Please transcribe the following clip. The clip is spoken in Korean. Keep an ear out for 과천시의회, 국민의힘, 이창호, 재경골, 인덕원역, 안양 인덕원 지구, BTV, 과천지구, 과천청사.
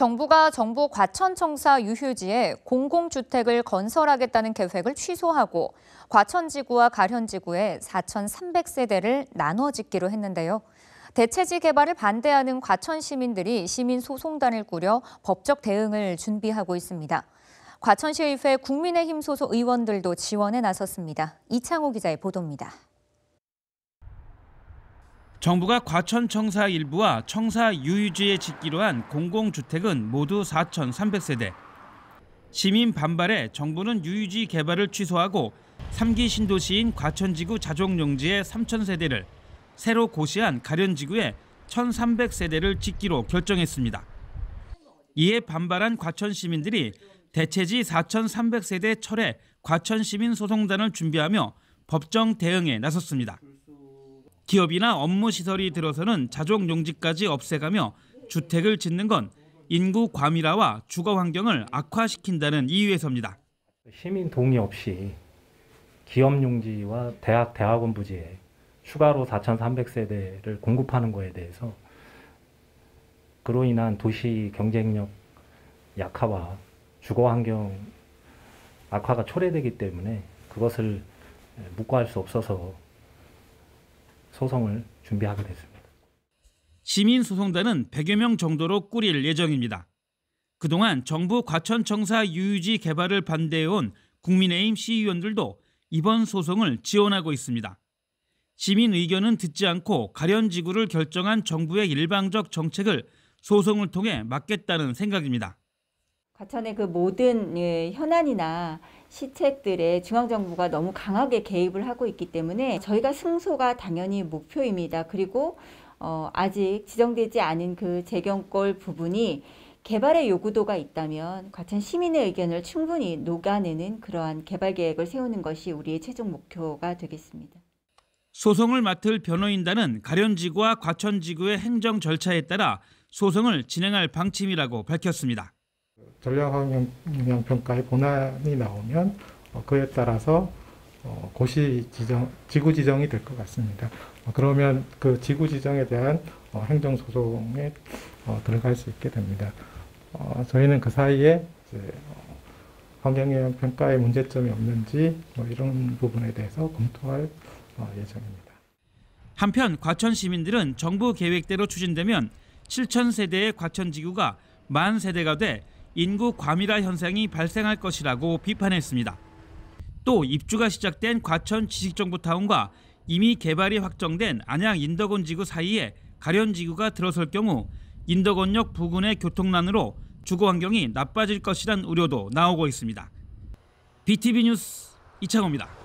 정부가 정부 과천청사 유휴지에 공공주택을 건설하겠다는 계획을 취소하고 과천지구와 가련지구에 4,300세대를 나눠 짓기로 했는데요. 대체지 개발을 반대하는 과천 시민들이 시민소송단을 꾸려 법적 대응을 준비하고 있습니다. 과천시의회 국민의힘 소속 의원들도 지원에 나섰습니다. 이창호 기자의 보도입니다. 정부가 과천청사 일부와 청사 유휴지에 짓기로 한 공공주택은 모두 4,300세대. 시민 반발에 정부는 유휴지 개발을 취소하고 3기 신도시인 과천지구 자족용지에 3,000세대를, 새로 고시한 가련지구에 1,300세대를 짓기로 결정했습니다. 이에 반발한 과천 시민들이 대체지 4,300세대 철회 과천시민소송단을 준비하며 법정 대응에 나섰습니다. 기업이나 업무시설이 들어서는 자족용지까지 없애가며 주택을 짓는 건 인구 과밀화와 주거 환경을 악화시킨다는 이유에서입니다. 시민 동의 없이 기업용지와 대학원 부지에 추가로 4,300세대를 공급하는 거에 대해서 그로 인한 도시 경쟁력 약화와 주거 환경 악화가 초래되기 때문에 그것을 묵과할 수 없어서 소송을 준비하게 됐습니다. 시민소송단은 100여 명 정도로 꾸릴 예정입니다. 그동안 정부 과천청사 유휴지 개발을 반대해온 국민의힘 시의원들도 이번 소송을 지원하고 있습니다. 시민 의견은 듣지 않고 가련지구를 결정한 정부의 일방적 정책을 소송을 통해 막겠다는 생각입니다. 과천의 그 모든 현안이나 시책들에 중앙정부가 너무 강하게 개입을 하고 있기 때문에 저희가 승소가 당연히 목표입니다. 그리고 아직 지정되지 않은 그 재경골 부분이 개발의 요구도가 있다면 과천 시민의 의견을 충분히 녹아내는 그러한 개발 계획을 세우는 것이 우리의 최종 목표가 되겠습니다. 소송을 맡을 변호인단은 가련지구와 과천지구의 행정 절차에 따라 소송을 진행할 방침이라고 밝혔습니다. 전략환경영향평가의 본안이 나오면 그에 따라서 지구 지정이 될 것 같습니다. 그러면 그 지구 지정에 대한 행정소송에 들어갈 수 있게 됩니다. 저희는 그 사이에 환경영향평가의 문제점이 없는지 이런 부분에 대해서 검토할 예정입니다. 한편 과천 시민들은 정부 계획대로 추진되면 7,000세대의 과천지구가 10,000세대가 돼 인구 과밀화 현상이 발생할 것이라고 비판했습니다. 또 입주가 시작된 과천 지식정보타운과 이미 개발이 확정된 안양 인덕원 지구 사이에 가련지구가 들어설 경우 인덕원역 부근의 교통난으로 주거 환경이 나빠질 것이란 우려도 나오고 있습니다. BTV 뉴스 이창호입니다.